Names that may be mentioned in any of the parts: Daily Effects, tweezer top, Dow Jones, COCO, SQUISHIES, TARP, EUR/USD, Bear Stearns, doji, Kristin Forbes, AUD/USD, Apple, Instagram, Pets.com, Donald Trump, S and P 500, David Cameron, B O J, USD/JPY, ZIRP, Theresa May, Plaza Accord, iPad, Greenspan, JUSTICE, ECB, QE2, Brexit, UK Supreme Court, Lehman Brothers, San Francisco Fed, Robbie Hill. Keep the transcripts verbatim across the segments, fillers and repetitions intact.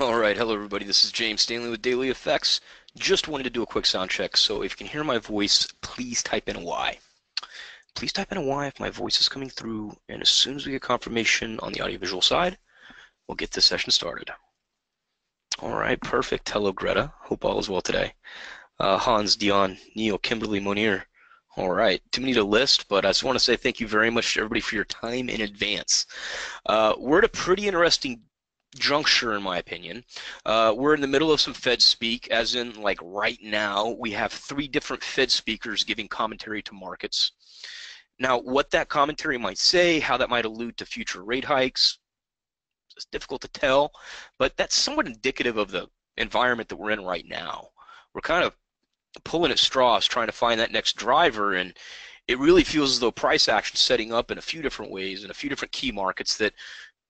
Alright, hello everybody, this is James Stanley with Daily Effects. Just wanted to do a quick sound check, so if you can hear my voice, please type in a Y. Please type in a Y if my voice is coming through, and as soon as we get confirmation on the audiovisual side, we'll get this session started. Alright, perfect. Hello Greta, hope all is well today. Uh, Hans, Dion, Neil, Kimberly, Monir. Alright, too many to list, but I just want to say thank you very much to everybody for your time in advance. Uh, we're at a pretty interesting juncture, in my opinion. Uh, we're in the middle of some Fed speak, as in, like, right now we have three different Fed speakers giving commentary to markets. Now, what that commentary might say, how that might allude to future rate hikes, it's difficult to tell, but that's somewhat indicative of the environment that we're in right now. We're kind of pulling at straws trying to find that next driver, and it really feels as though price action is setting up in a few different ways in a few different key markets that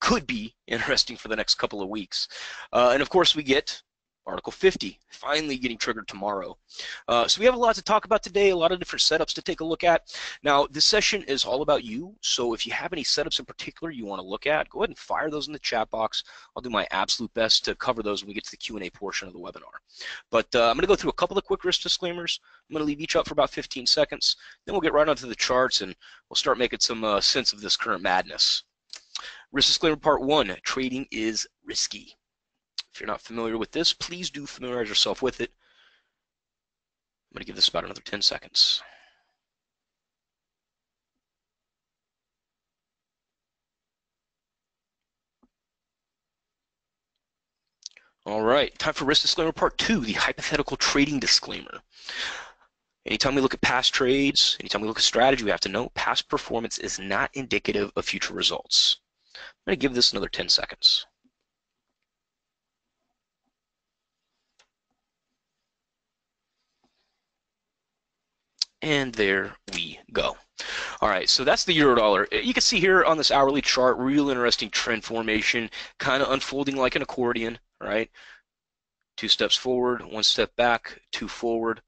could be interesting for the next couple of weeks. Uh, and of course we get Article fifty finally getting triggered tomorrow. Uh, so we have a lot to talk about today, a lot of different setups to take a look at. Now, this session is all about you, so if you have any setups in particular you want to look at, go ahead and fire those in the chat box. I'll do my absolute best to cover those when we get to the Q and A portion of the webinar. But uh, I'm going to go through a couple of quick risk disclaimers. I'm going to leave each up for about fifteen seconds, then we'll get right onto the charts and we'll start making some uh, sense of this current madness. Risk disclaimer part one, trading is risky. If you're not familiar with this, please do familiarize yourself with it. I'm going to give this about another ten seconds. All right, time for risk disclaimer part two, the hypothetical trading disclaimer. Anytime we look at past trades, anytime we look at strategy, we have to know past performance is not indicative of future results. I'm going to give this another ten seconds. And there we go. All right, so that's the euro dollar. You can see here on this hourly chart, real interesting trend formation, kind of unfolding like an accordion, right? Two steps forward, one step back, two forward,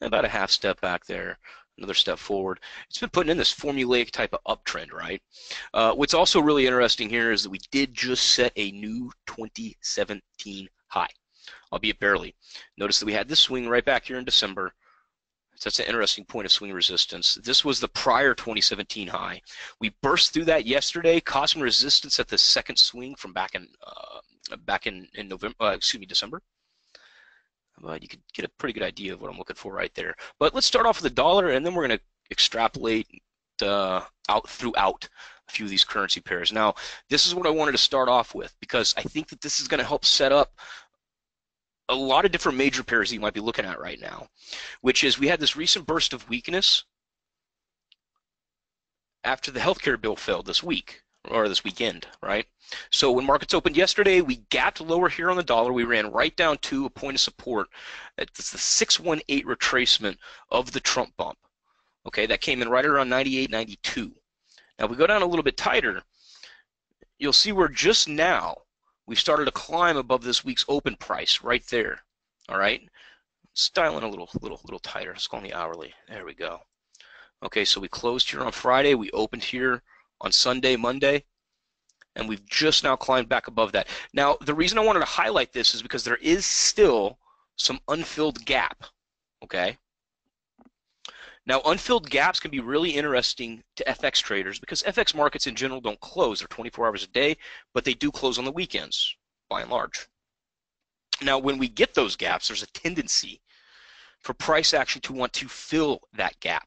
about a half step back there, another step forward. It's been putting in this formulaic type of uptrend, right? Uh, what's also really interesting here is that we did just set a new twenty seventeen high, albeit barely. Notice that we had this swing right back here in December. So that's an interesting point of swing resistance. This was the prior twenty seventeen high. We burst through that yesterday, caused some resistance at the second swing from back in uh, back in, in November, uh, excuse me, December. But you could get a pretty good idea of what I'm looking for right there. But let's start off with the dollar, and then we're going to extrapolate uh, out throughout a few of these currency pairs. Now, this is what I wanted to start off with, because I think that this is going to help set up a lot of different major pairs that you might be looking at right now, which is we had this recent burst of weakness after the healthcare bill failed this week, or this weekend, right? So when markets opened yesterday, we gapped lower here on the dollar. We ran right down to a point of support. It's the six one eight retracement of the Trump bump. Okay, that came in right around ninety-eight ninety-two. Now, if we go down a little bit tighter, you'll see we're just now, we've started to climb above this week's open price right there, all right? Styling a little, little, little tighter. Let's go on the hourly. There we go. Okay, so we closed here on Friday. We opened here on Sunday, Monday, and we've just now climbed back above that. Now, the reason I wanted to highlight this is because there is still some unfilled gap, okay? Now, unfilled gaps can be really interesting to F X traders because F X markets in general don't close. They're twenty-four hours a day, but they do close on the weekends, by and large. Now, when we get those gaps, there's a tendency for price action to want to fill that gap.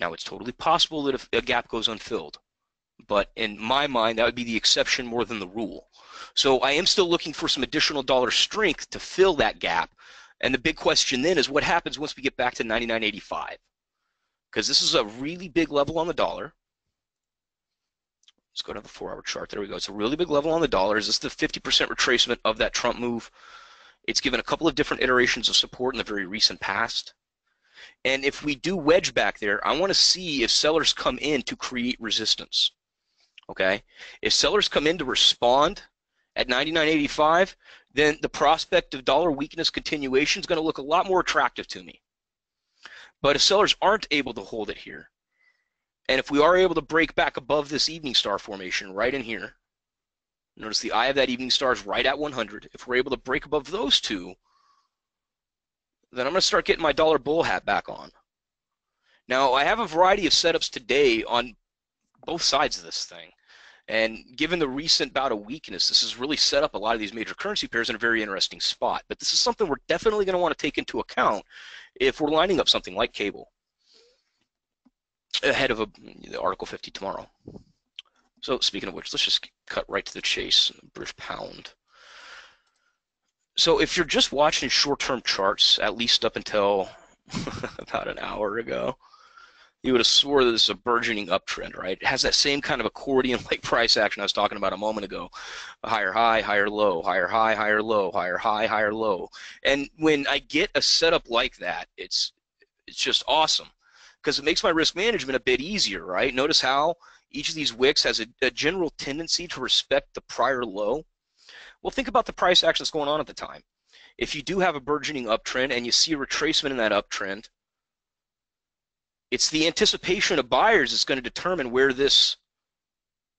Now, it's totally possible that if a gap goes unfilled, but in my mind, that would be the exception more than the rule. So I am still looking for some additional dollar strength to fill that gap. And the big question then is what happens once we get back to ninety-nine eighty-five? Because this is a really big level on the dollar. Let's go to the four hour chart. There we go. It's a really big level on the dollar. Is this the fifty percent retracement of that Trump move? It's given a couple of different iterations of support in the very recent past. And if we do wedge back there, I want to see if sellers come in to create resistance. Okay? If sellers come in to respond at ninety-nine eighty-five, then the prospect of dollar weakness continuation is going to look a lot more attractive to me. But if sellers aren't able to hold it here, and if we are able to break back above this evening star formation right in here, Notice the eye of that evening star is right at one hundred. If we're able to break above those two, then I'm going to start getting my dollar bull hat back on. Now, I have a variety of setups today on both sides of this thing. And given the recent bout of weakness, this has really set up a lot of these major currency pairs in a very interesting spot. But this is something we're definitely going to want to take into account if we're lining up something like cable ahead of a, you know, Article fifty tomorrow. So speaking of which, let's just cut right to the chase, British pound. So if you're just watching short-term charts, at least up until about an hour ago, you would have swore that this is a burgeoning uptrend, right? It has that same kind of accordion-like price action I was talking about a moment ago. A higher high, higher low, higher high, higher low, higher high, higher low. And when I get a setup like that, it's it's just awesome because it makes my risk management a bit easier, right? Notice how each of these wicks has a, a general tendency to respect the prior low. Well, think about the price action that's going on at the time. If you do have a burgeoning uptrend and you see a retracement in that uptrend, it's the anticipation of buyers that's going to determine where this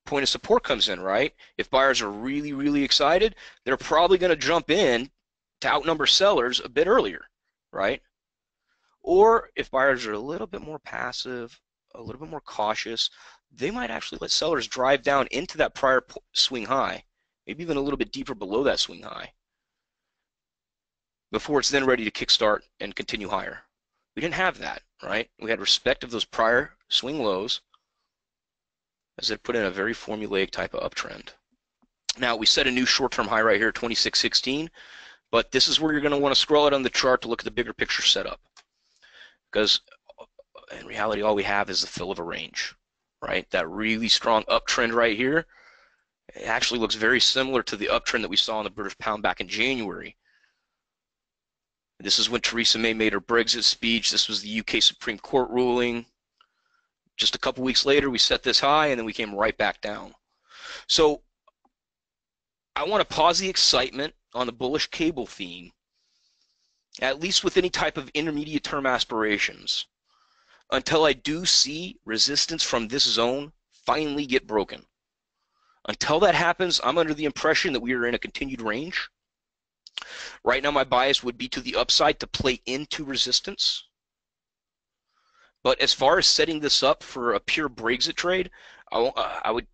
point of support comes in, right? If buyers are really, really excited, they're probably going to jump in to outnumber sellers a bit earlier, right? Or if buyers are a little bit more passive, a little bit more cautious, they might actually let sellers drive down into that prior swing high, maybe even a little bit deeper below that swing high, before it's then ready to kickstart and continue higher. We didn't have that, right? We had respect of those prior swing lows as it put in a very formulaic type of uptrend. Now, we set a new short-term high right here, twenty-six sixteen, but this is where you're going to want to scroll out on the chart to look at the bigger picture setup because in reality, all we have is the fill of a range, right? That really strong uptrend right here, it actually looks very similar to the uptrend that we saw in the British pound back in January. This is when Theresa May made her Brexit speech. This was the U K Supreme Court ruling. Just a couple weeks later, we set this high, and then we came right back down. So I want to pause the excitement on the bullish cable theme, at least with any type of intermediate-term aspirations, until I do see resistance from this zone finally get broken. Until that happens, I'm under the impression that we are in a continued range. Right now, my bias would be to the upside to play into resistance. But as far as setting this up for a pure Brexit trade, I, uh, I would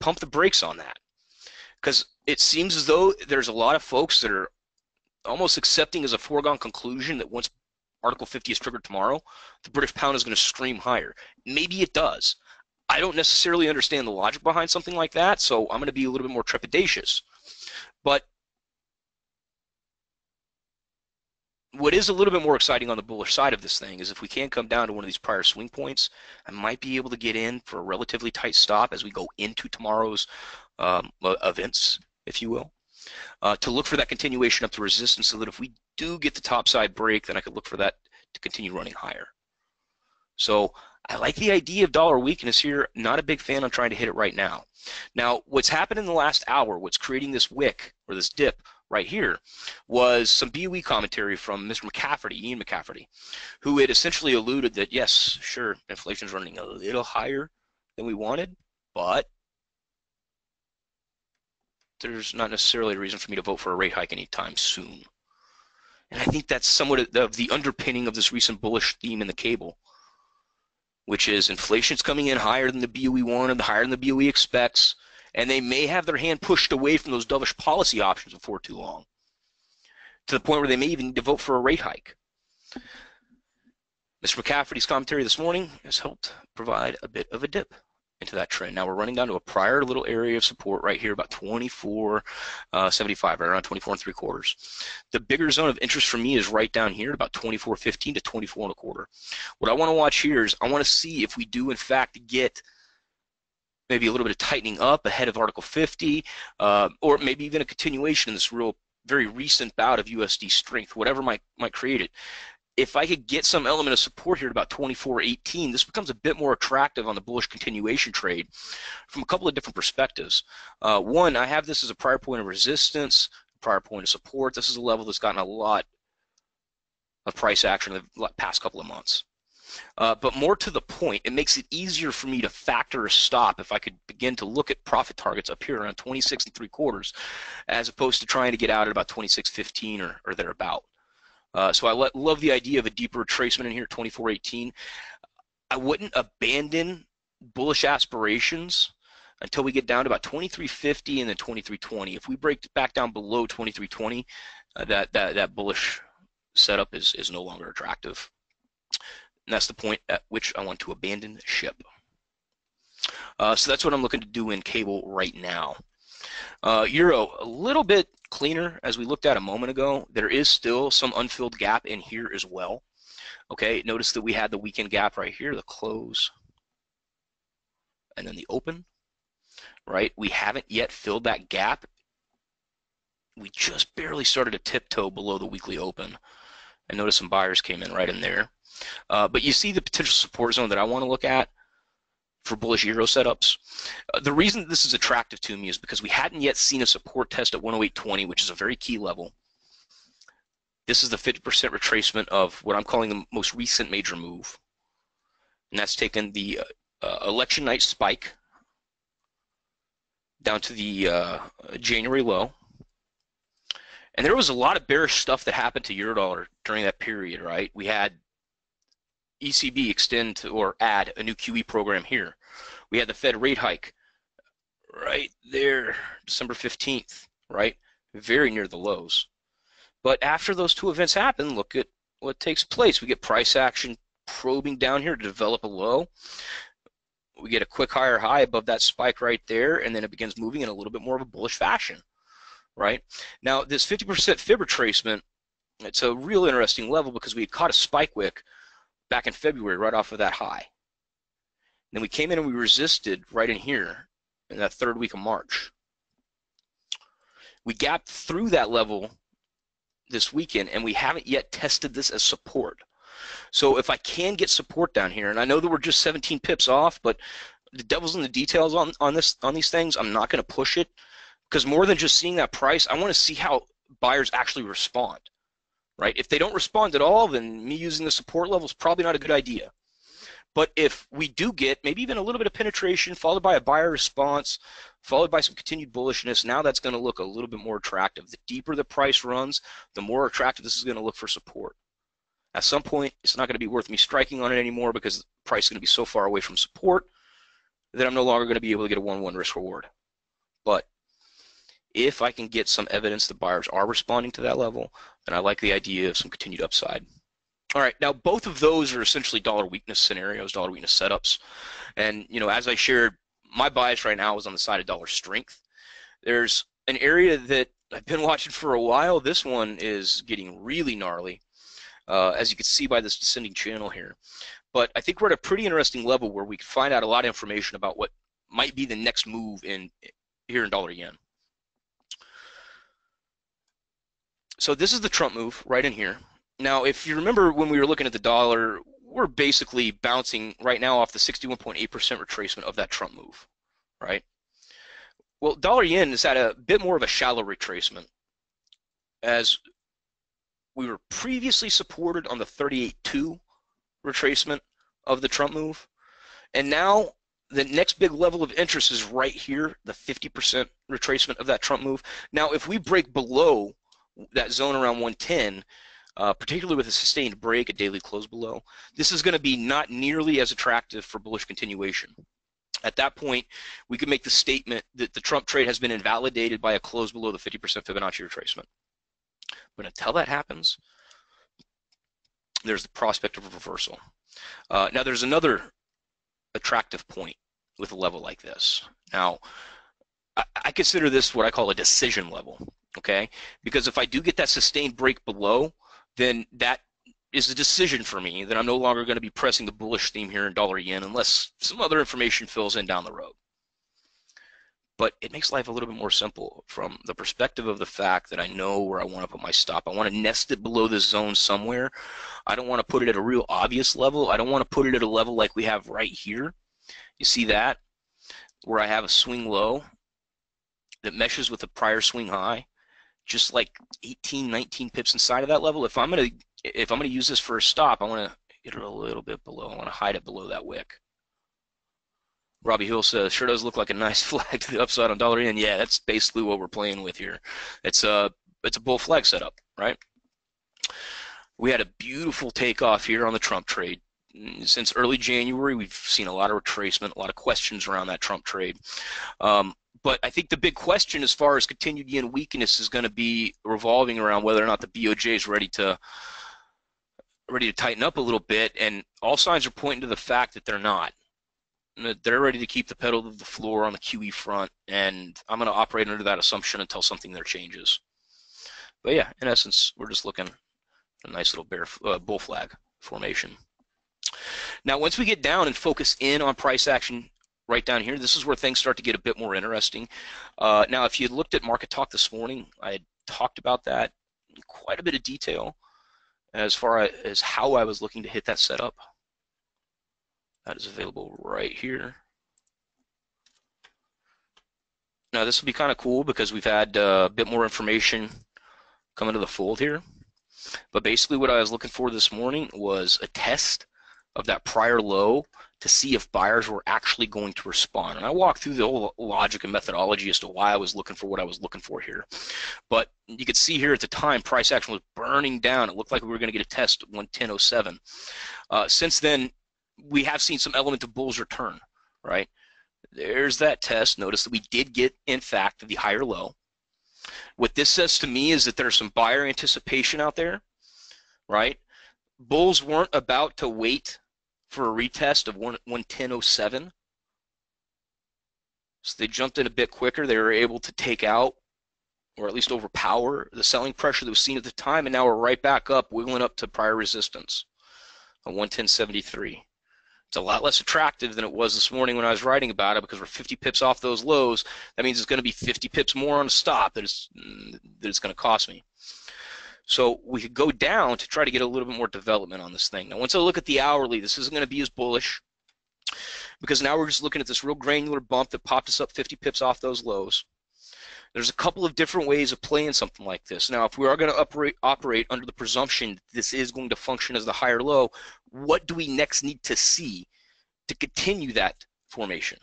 pump the brakes on that because it seems as though there's a lot of folks that are almost accepting as a foregone conclusion that once Article fifty is triggered tomorrow, the British pound is going to scream higher. Maybe it does. I don't necessarily understand the logic behind something like that, so I'm going to be a little bit more trepidatious. But what is a little bit more exciting on the bullish side of this thing is if we can come down to one of these prior swing points, I might be able to get in for a relatively tight stop as we go into tomorrow's um, events, if you will, uh, to look for that continuation up to resistance so that if we do get the topside break, then I could look for that to continue running higher. So I like the idea of dollar weakness here. Not a big fan on trying to hit it right now. Now, what's happened in the last hour, what's creating this wick or this dip right here was some B O E commentary from Mister McCafferty, Ian McCafferty, who had essentially alluded that, yes, sure, inflation's running a little higher than we wanted, but there's not necessarily a reason for me to vote for a rate hike anytime soon. And I think that's somewhat of the underpinning of this recent bullish theme in the cable, which is inflation's coming in higher than the B O E wanted, and higher than the B O E expects, and they may have their hand pushed away from those dovish policy options before too long, to the point where they may even need to vote for a rate hike. Mister McCafferty's commentary this morning has helped provide a bit of a dip into that trend. Now we're running down to a prior little area of support right here, about twenty-four seventy-five, uh, right around twenty-four and three quarters. The bigger zone of interest for me is right down here, about twenty-four fifteen to twenty-four and a quarter. What I want to watch here is I want to see if we do in fact get maybe a little bit of tightening up ahead of Article fifty, uh, or maybe even a continuation of this real very recent bout of U S D strength, whatever might, might create it. If I could get some element of support here at about twenty-four eighteen, this becomes a bit more attractive on the bullish continuation trade from a couple of different perspectives. Uh, one, I have this as a prior point of resistance, prior point of support. This is a level that's gotten a lot of price action in the past couple of months. Uh, but more to the point, it makes it easier for me to factor a stop if I could begin to look at profit targets up here around twenty-six and three quarters, as opposed to trying to get out at about twenty-six fifteen or, or thereabout. Uh, so I let, love the idea of a deeper retracement in here at twenty-four eighteen. I wouldn't abandon bullish aspirations until we get down to about twenty-three fifty and then twenty-three twenty. If we break back down below twenty-three twenty, uh, that, that, that bullish setup is, is no longer attractive. And that's the point at which I want to abandon ship. Uh, so that's what I'm looking to do in cable right now. Uh, Euro, a little bit cleaner as we looked at a moment ago. There is still some unfilled gap in here as well. Okay, notice that we had the weekend gap right here, the close, and then the open. Right, we haven't yet filled that gap. We just barely started to tiptoe below the weekly open, and notice some buyers came in right in there. Uh, but you see the potential support zone that I want to look at for bullish euro setups. Uh, the reason this is attractive to me is because we hadn't yet seen a support test at one oh eight twenty, which is a very key level. This is the fifty percent retracement of what I'm calling the most recent major move, and that's taken the uh, uh, election night spike down to the uh, January low. And there was a lot of bearish stuff that happened to Eurodollar during that period, right? We had E C B extend to, or add a new Q E program here. We had the Fed rate hike right there, December fifteenth, right? Very near the lows. But after those two events happen, look at what takes place. We get price action probing down here to develop a low. We get a quick higher high above that spike right there, and then it begins moving in a little bit more of a bullish fashion. Right now, this fifty percent fib retracement, it's a real interesting level because we had caught a spike wick back in February right off of that high. And then we came in and we resisted right in here in that third week of March. We gapped through that level this weekend, and we haven't yet tested this as support. So if I can get support down here, and I know that we're just seventeen pips off, but the devil's in the details on, on this on these things. I'm not going to push it, because more than just seeing that price, I want to see how buyers actually respond. Right? If they don't respond at all, then me using the support level is probably not a good idea. But if we do get maybe even a little bit of penetration, followed by a buyer response, followed by some continued bullishness, now that's going to look a little bit more attractive. The deeper the price runs, the more attractive this is going to look for support. At some point, it's not going to be worth me striking on it anymore because the price is going to be so far away from support that I'm no longer going to be able to get a one-to-one risk reward. But if I can get some evidence that buyers are responding to that level, then I like the idea of some continued upside. All right, now both of those are essentially dollar weakness scenarios, dollar weakness setups. And, you know, as I shared, my bias right now is on the side of dollar strength. There's an area that I've been watching for a while. This one is getting really gnarly, Uh, as you can see by this descending channel here. But I think we're at a pretty interesting level where we can find out a lot of information about what might be the next move in here in dollar yen. So this is the Trump move right in here. Now, if you remember when we were looking at the dollar, we're basically bouncing right now off the sixty-one point eight percent retracement of that Trump move, right? Well, dollar yen is at a bit more of a shallow retracement, as we were previously supported on the thirty-eight point two retracement of the Trump move, and now the next big level of interest is right here, the fifty percent retracement of that Trump move. Now, if we break below that zone around one ten, uh, particularly with a sustained break, a daily close below, this is going to be not nearly as attractive for bullish continuation. At that point, we could make the statement that the Trump trade has been invalidated by a close below the fifty percent Fibonacci retracement. But until that happens, there's the prospect of a reversal. Uh, now, there's another attractive point with a level like this. Now, I, I consider this what I call a decision level, okay? Because if I do get that sustained break below, then that is a decision for me that I'm no longer going to be pressing the bullish theme here in dollar yen unless some other information fills in down the road. But it makes life a little bit more simple from the perspective of the fact that I know where I want to put my stop. I want to nest it below this zone somewhere. I don't want to put it at a real obvious level. I don't want to put it at a level like we have right here. You see that? Where I have a swing low that meshes with a prior swing high, just like eighteen, nineteen pips inside of that level. If I'm going to if I'm going to use this for a stop, I want to get it a little bit below. I want to hide it below that wick. Robbie Hill says, sure does look like a nice flag to the upside on dollar yen. Yeah, that's basically what we're playing with here. It's a, it's a bull flag setup, right? We had a beautiful takeoff here on the Trump trade. Since early January, we've seen a lot of retracement, a lot of questions around that Trump trade. Um, but I think the big question as far as continued yen weakness is going to be revolving around whether or not the B O J is ready to ready to tighten up a little bit, and all signs are pointing to the fact that they're not. They're ready to keep the pedal to the floor on the Q E front, and I'm going to operate under that assumption until something there changes. But yeah, in essence, we're just looking at a nice little bear uh, bull flag formation. Now, once we get down and focus in on price action right down here, this is where things start to get a bit more interesting. Uh, now, if you looked at Market Talk this morning, I had talked about that in quite a bit of detail as far as how I was looking to hit that setup. That is available right here. Now, this will be kind of cool because we've had uh, a bit more information come into the fold here. But basically what I was looking for this morning was a test of that prior low to see if buyers were actually going to respond. And I walked through the whole logic and methodology as to why I was looking for what I was looking for here. But you could see here at the time, price action was burning down. It looked like we were going to get a test at one ten oh seven. Uh, since then, we have seen some element of bull's return, right? There's that test. Notice that we did get, in fact, the higher low. What this says to me is that there's some buyer anticipation out there, right? Bulls weren't about to wait for a retest of one ten oh seven. So they jumped in a bit quicker. They were able to take out, or at least overpower, the selling pressure that was seen at the time, and now we're right back up, wiggling up to prior resistance, a one ten seventy-three. It's a lot less attractive than it was this morning when I was writing about it because we're fifty pips off those lows. That means it's going to be fifty pips more on a stop that it's, that it's going to cost me. So we could go down to try to get a little bit more development on this thing. Now, once I look at the hourly, this isn't going to be as bullish because now we're just looking at this real granular bump that popped us up fifty pips off those lows. There's a couple of different ways of playing something like this. Now, if we are going to operate, operate under the presumption that this is going to function as the higher low, what do we next need to see to continue that formation?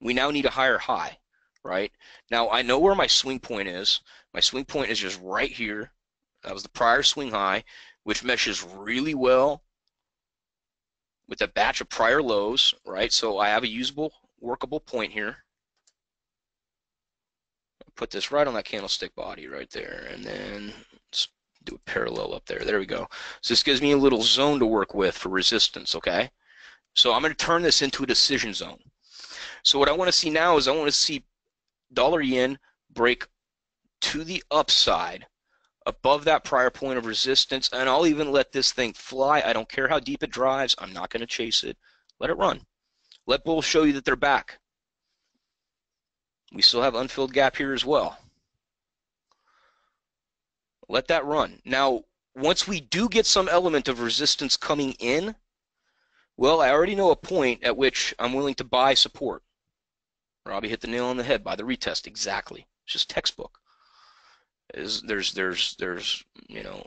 We now need a higher high, right? Now, I know where my swing point is. My swing point is just right here. That was the prior swing high, which meshes really well with that batch of prior lows, right? So I have a usable, workable point here. I'll put this right on that candlestick body right there, and then let's do a parallel up there. There we go. So this gives me a little zone to work with for resistance, okay? So I'm going to turn this into a decision zone. So what I want to see now is I want to see dollar yen break to the upside above that prior point of resistance, and I'll even let this thing fly. I don't care how deep it drives. I'm not going to chase it. Let it run. Let bulls show you that they're back. We still have unfilled gap here as well. Let that run. Now, once we do get some element of resistance coming in, well, I already know a point at which I'm willing to buy support. Robbie hit the nail on the head by the retest. Exactly. It's just textbook. Is there's there's there's you know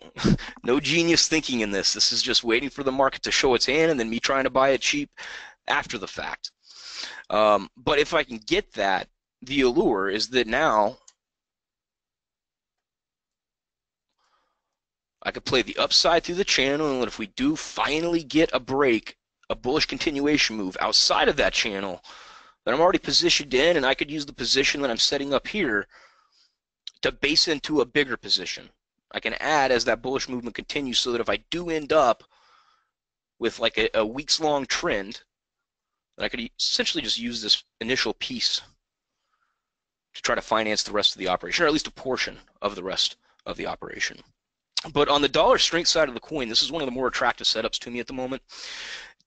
no genius thinking in this. This is just waiting for the market to show its hand and then me trying to buy it cheap after the fact. Um, but if I can get that, the allure is that now I could play the upside through the channel, and if we do finally get a break, a bullish continuation move outside of that channel that I'm already positioned in, and I could use the position that I'm setting up here to base into a bigger position. I can add as that bullish movement continues so that if I do end up with like a, a weeks long trend, then I could essentially just use this initial piece to try to finance the rest of the operation, or at least a portion of the rest of the operation. But on the dollar strength side of the coin, this is one of the more attractive setups to me at the moment.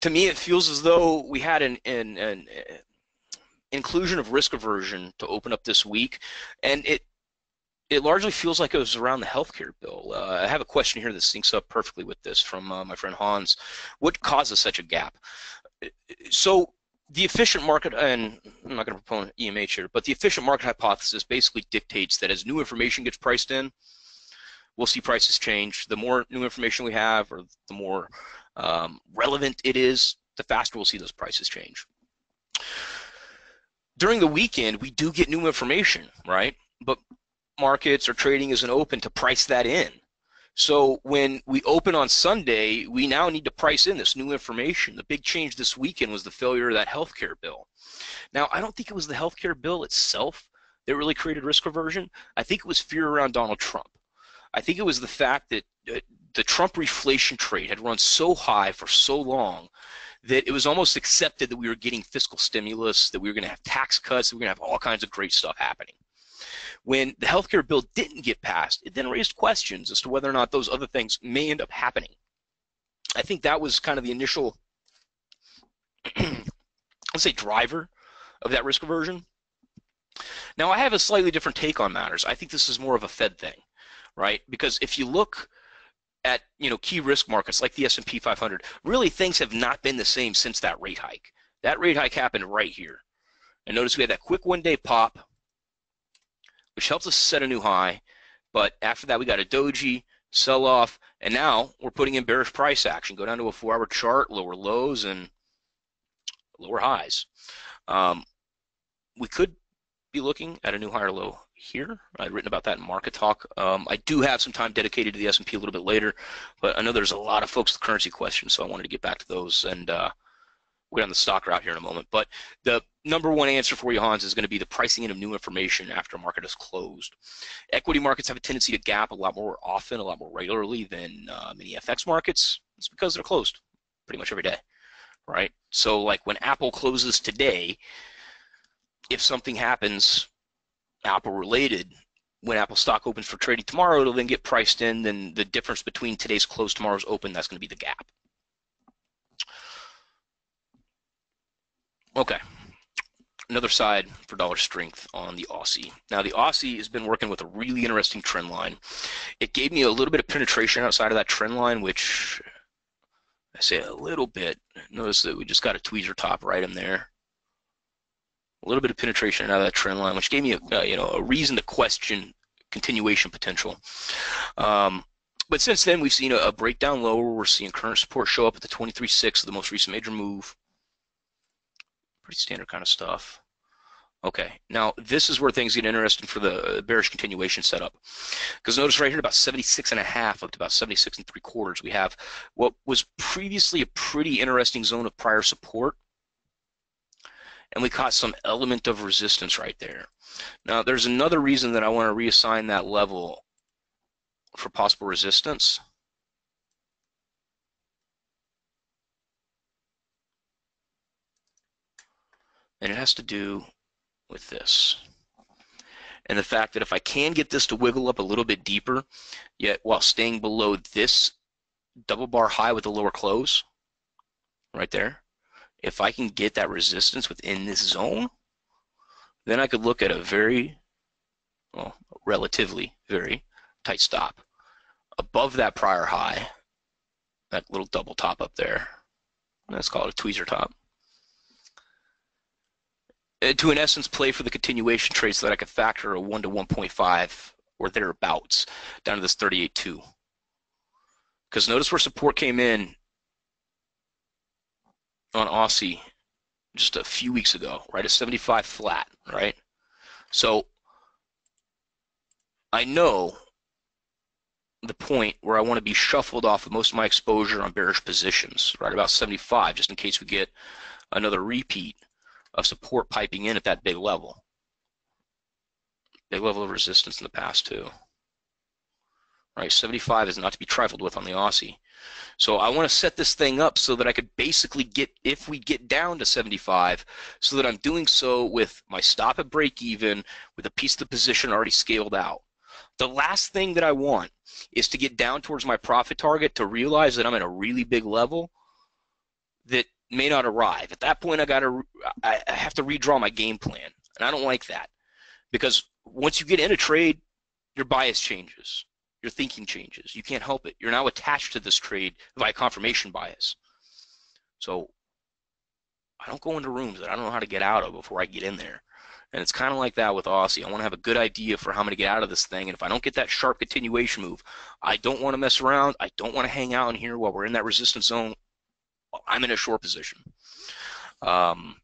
To me, it feels as though we had an, an, an inclusion of risk aversion to open up this week, and it It largely feels like it was around the healthcare bill. Uh, I have a question here that syncs up perfectly with this from uh, my friend Hans. What causes such a gap? So the efficient market, and I'm not going to propose E M H here, but the efficient market hypothesis basically dictates that as new information gets priced in, we'll see prices change. The more new information we have, or the more um, relevant it is, the faster we'll see those prices change. During the weekend, we do get new information, right? But markets or trading isn't open to price that in. So when we open on Sunday, we now need to price in this new information. The big change this weekend was the failure of that healthcare bill. Now, I don't think it was the healthcare bill itself that really created risk aversion. I think it was fear around Donald Trump. I think it was the fact that uh, the Trump reflation trade had run so high for so long that it was almost accepted that we were getting fiscal stimulus, that we were going to have tax cuts, that we were going to have all kinds of great stuff happening. When the healthcare bill didn't get passed, it then raised questions as to whether or not those other things may end up happening. I think that was kind of the initial, let's say, driver of that risk aversion. Now, I have a slightly different take on matters. I think this is more of a Fed thing, right? Because if you look at, you know, key risk markets like the S and P five hundred, really things have not been the same since that rate hike. That rate hike happened right here. And notice we had that quick one-day pop, which helps us set a new high, but after that we got a doji, sell-off, and now we're putting in bearish price action. Go down to a four-hour chart, lower lows and lower highs. Um, we could be looking at a new higher low here. I'd written about that in Market Talk. Um, I do have some time dedicated to the S and P a little bit later, but I know there's a lot of folks with currency questions, so I wanted to get back to those, and uh, we're on the stock route here in a moment. But the number one answer for you, Hans, is going to be the pricing in of new information after a market is closed. Equity markets have a tendency to gap a lot more often, a lot more regularly than uh, many F X markets. It's because they're closed pretty much every day, right? So like when Apple closes today, if something happens Apple related, when Apple stock opens for trading tomorrow, it'll then get priced in. Then the difference between today's close, tomorrow's open, that's going to be the gap. Okay. Another side for dollar strength on the Aussie. Now the Aussie has been working with a really interesting trend line. It gave me a little bit of penetration outside of that trend line, which I say a little bit. Notice that we just got a tweezer top right in there. A little bit of penetration out of that trend line, which gave me a, uh, you know, a reason to question continuation potential. Um, but since then, we've seen a, a breakdown lower. We're seeing current support show up at the twenty-three six of the most recent major move. Pretty standard kind of stuff. Okay, now this is where things get interesting for the bearish continuation setup, because notice right here about seventy-six and a half up to about seventy-six and three quarters, we have what was previously a pretty interesting zone of prior support, and we caught some element of resistance right there. Now there's another reason that I want to reassign that level for possible resistance. And it has to do with this and the fact that if I can get this to wiggle up a little bit deeper, yet while staying below this double bar high with a lower close right there, if I can get that resistance within this zone, then I could look at a very, well, relatively very tight stop above that prior high, that little double top up there. Let's call it a tweezer top. To in essence play for the continuation trade so that I could factor a one to one point five or thereabouts down to this thirty-eight two. Because notice where support came in on Aussie just a few weeks ago, right? At seventy-five flat, right? So I know the point where I want to be shuffled off of most of my exposure on bearish positions, right? About seventy-five, just in case we get another repeat of support piping in at that big level. Big level of resistance in the past too. Right, seventy-five is not to be trifled with on the Aussie. So I want to set this thing up so that I could basically get, if we get down to seventy-five, so that I'm doing so with my stop at break even, with a piece of the position already scaled out. The last thing that I want is to get down towards my profit target to realize that I'm at a really big level that may not arrive. At that point, I gotta, I have to redraw my game plan, and I don't like that, because once you get in a trade, your bias changes, your thinking changes. You can't help it. You're now attached to this trade via confirmation bias. So I don't go into rooms that I don't know how to get out of before I get in there, and it's kind of like that with Aussie. I want to have a good idea for how I'm going to get out of this thing, and if I don't get that sharp continuation move, I don't want to mess around. I don't want to hang out in here while we're in that resistance zone I'm in a short position. Um,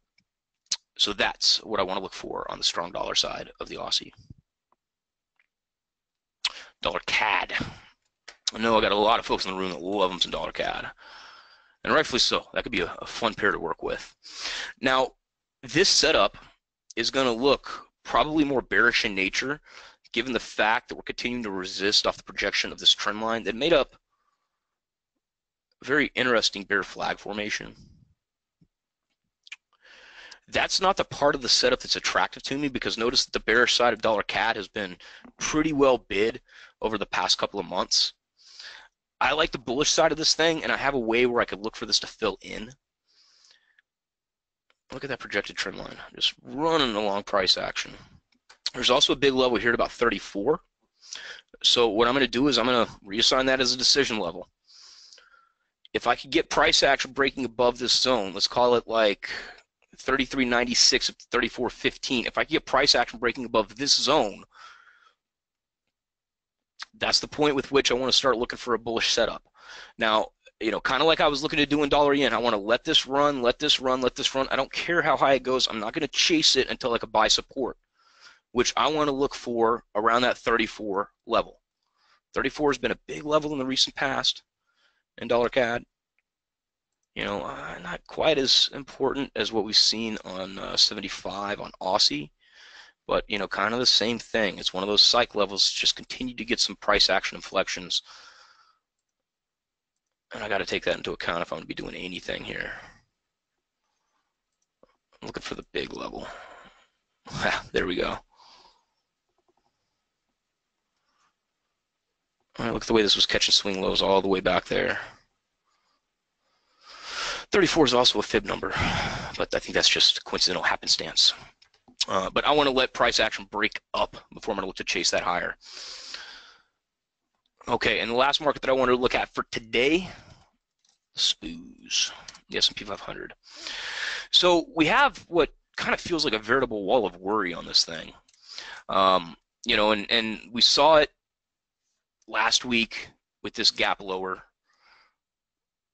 so that's what I want to look for on the strong dollar side of the Aussie. Dollar C A D. I know I got a lot of folks in the room that love them some dollar C A D, and rightfully so. That could be a, a fun pair to work with. Now, this setup is going to look probably more bearish in nature, given the fact that we're continuing to resist off the projection of this trend line that made up a very interesting bear flag formation. That's not the part of the setup that's attractive to me, because notice that the bearish side of dollar C A D has been pretty well bid over the past couple of months. I like the bullish side of this thing, and I have a way where I could look for this to fill in. Look at that projected trend line, just running along price action. There's also a big level here at about thirty-four. So what I'm going to do is I'm going to reassign that as a decision level. If I could get price action breaking above this zone, let's call it like thirty-three ninety-six up to thirty-four fifteen. If I could get price action breaking above this zone, that's the point with which I want to start looking for a bullish setup. Now, you know, kind of like I was looking to do in dollar yen, I want to let this run, let this run, let this run. I don't care how high it goes. I'm not going to chase it until I can buy support, which I want to look for around that thirty-four level. thirty-four has been a big level in the recent past in dollar C A D. You know, uh, not quite as important as what we've seen on uh, seventy-five on Aussie, but, you know, kind of the same thing. It's one of those psych levels, just continue to get some price action inflections. And I got to take that into account if I'm going to be doing anything here. I'm looking for the big level. There we go. All right, look at the way this was catching swing lows all the way back there. thirty-four is also a fib number, but I think that's just coincidental happenstance. Uh, but I want to let price action break up before I'm going to look to chase that higher. Okay, and the last market that I want to look at for today, S P Ys, the S and P five hundred. So we have what kind of feels like a veritable wall of worry on this thing. Um, you know, and, and we saw it last week with this gap lower.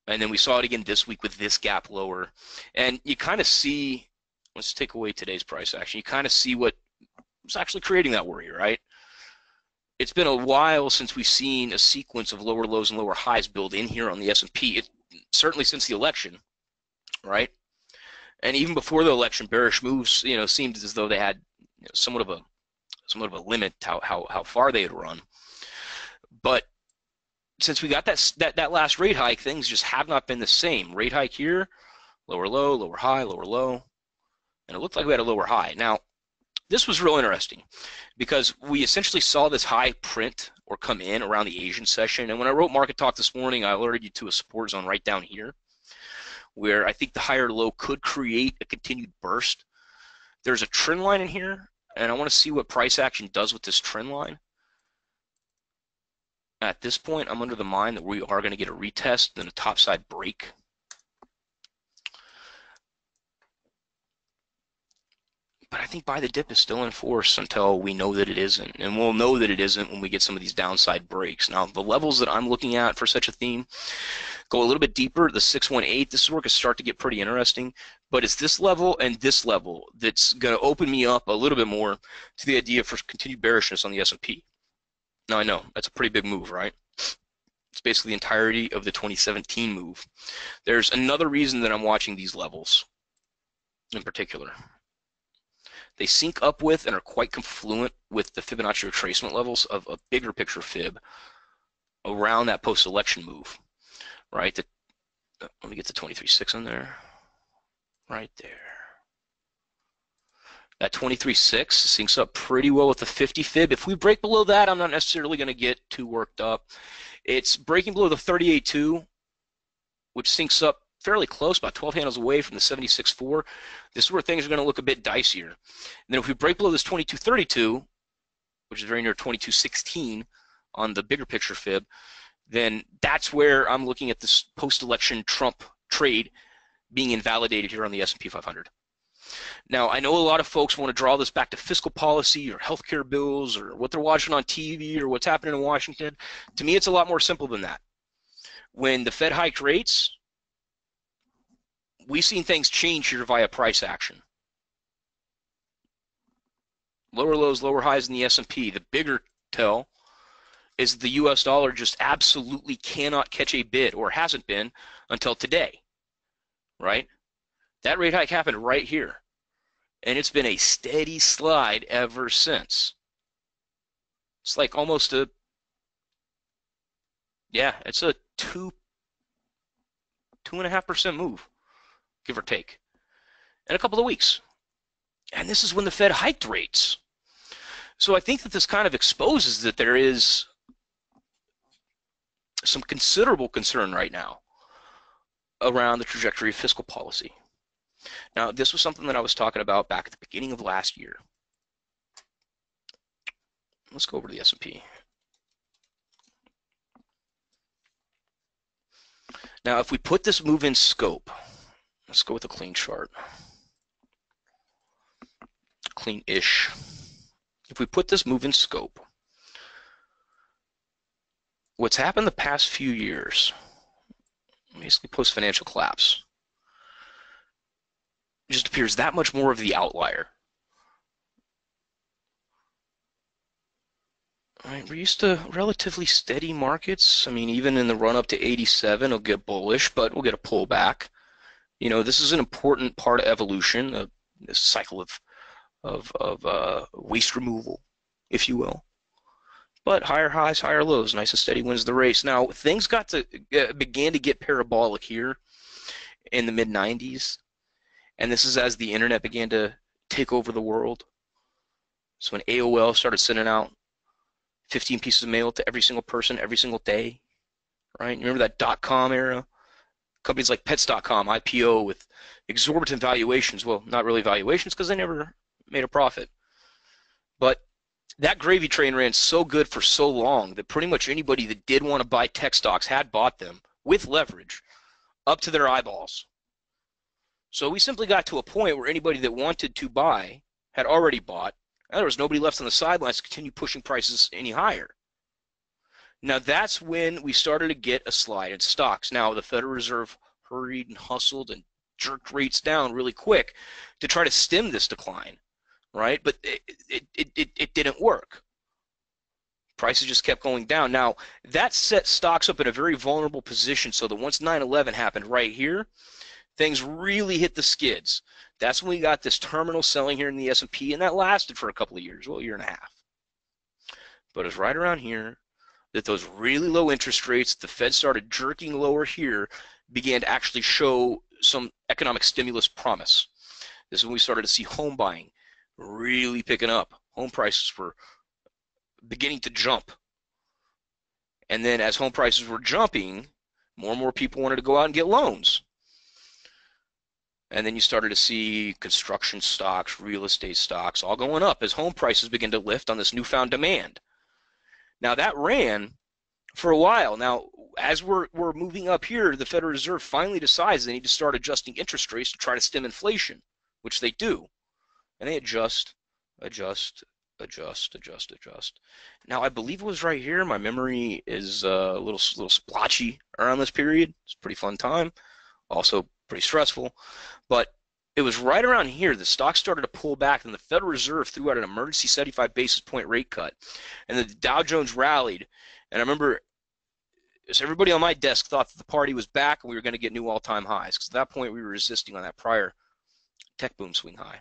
And then we saw it again this week with this gap lower. And you kind of see, let's take away today's price action, you kind of see what was actually creating that worry, right? It's been a while since we've seen a sequence of lower lows and lower highs build in here on the S and P, certainly since the election, right? And even before the election, bearish moves, you know, seemed as though they had you know, somewhat of a somewhat of a limit to how, how, how far they had run. But since we got that, that that last rate hike, things just have not been the same. Rate hike here, lower low, lower high, lower low, and it looked like we had a lower high. Now, this was real interesting because we essentially saw this high print or come in around the Asian session. And when I wrote Market Talk this morning, I alerted you to a support zone right down here where I think the higher low could create a continued burst. There's a trend line in here, and I want to see what price action does with this trend line. At this point, I'm under the mind that we are going to get a retest and a topside break. But I think buy the dip is still in force until we know that it isn't. And we'll know that it isn't when we get some of these downside breaks. Now, the levels that I'm looking at for such a theme go a little bit deeper. The six one eight, this is where it can start to get pretty interesting. But it's this level and this level that's going to open me up a little bit more to the idea for continued bearishness on the S and P. Now, I know, that's a pretty big move, right? It's basically the entirety of the twenty seventeen move. There's another reason that I'm watching these levels in particular. They sync up with and are quite confluent with the Fibonacci retracement levels of a bigger picture fib around that post-election move, right? The, let me get the twenty-three six on there, right there. That twenty-three six syncs up pretty well with the fifty fib. If we break below that, I'm not necessarily going to get too worked up. It's breaking below the thirty-eight two, which syncs up fairly close, about twelve handles away from the seventy-six four. This is where things are going to look a bit dicier. And then if we break below this twenty-two thirty-two, which is very near twenty-two sixteen on the bigger picture fib, then that's where I'm looking at this post-election Trump trade being invalidated here on the S and P five hundred. Now, I know a lot of folks want to draw this back to fiscal policy or healthcare bills or what they're watching on T V or what's happening in Washington. To me, it's a lot more simple than that. When the Fed hiked rates, we've seen things change here via price action. Lower lows, lower highs in the S and P. The bigger tell is the U S dollar just absolutely cannot catch a bid, or hasn't been until today, right? That rate hike happened right here, and it's been a steady slide ever since. It's like almost a, yeah, it's a two, two and a half percent move, give or take, in a couple of weeks. And this is when the Fed hiked rates. So I think that this kind of exposes that there is some considerable concern right now around the trajectory of fiscal policy. Now, this was something that I was talking about back at the beginning of last year. Let's go over to the S and P. Now, if we put this move in scope, let's go with a clean chart. Clean-ish. If we put this move in scope, what's happened the past few years, basically post-financial collapse, just appears that much more of the outlier. All right, we're used to relatively steady markets. I mean, even in the run-up to eighty-seven, it'll get bullish, but we'll get a pullback. You know, this is an important part of evolution, uh, this cycle of of, of uh, waste removal, if you will. But higher highs, higher lows, nice and steady wins the race. Now, things got to uh, began to get parabolic here in the mid nineties, and this is as the internet began to take over the world. So when A O L started sending out fifteen pieces of mail to every single person every single day, right? You remember that dot-com era? Companies like Pets dot com, I P O with exorbitant valuations. Well, not really valuations because they never made a profit. But that gravy train ran so good for so long that pretty much anybody that did want to buy tech stocks had bought them with leverage up to their eyeballs. So we simply got to a point where anybody that wanted to buy had already bought, and there was nobody left on the sidelines to continue pushing prices any higher. Now that's when we started to get a slide in stocks. Now the Federal Reserve hurried and hustled and jerked rates down really quick to try to stem this decline. Right, but it it, it it didn't work. Prices just kept going down. Now that set stocks up in a very vulnerable position, so that once nine eleven happened right here, things really hit the skids. That's when we got this terminal selling here in the S and P, and that lasted for a couple of years, well, a year and a half. But it's right around here that those really low interest rates, the Fed started jerking lower here, began to actually show some economic stimulus promise. This is when we started to see home buying really picking up. Home prices were beginning to jump, and then as home prices were jumping, more and more people wanted to go out and get loans, and then you started to see construction stocks, real estate stocks all going up as home prices begin to lift on this newfound demand. Now that ran for a while. Now as we're, we're moving up here, the Federal Reserve finally decides they need to start adjusting interest rates to try to stem inflation, which they do. And they adjust, adjust, adjust, adjust, adjust. Now I believe it was right here. My memory is uh, a little, little splotchy around this period. It's a pretty fun time, also pretty stressful. But it was right around here the stock started to pull back, and the Federal Reserve threw out an emergency seventy-five basis point rate cut, and the Dow Jones rallied. And I remember everybody on my desk thought that the party was back and we were going to get new all-time highs, because at that point we were resisting on that prior tech boom swing high.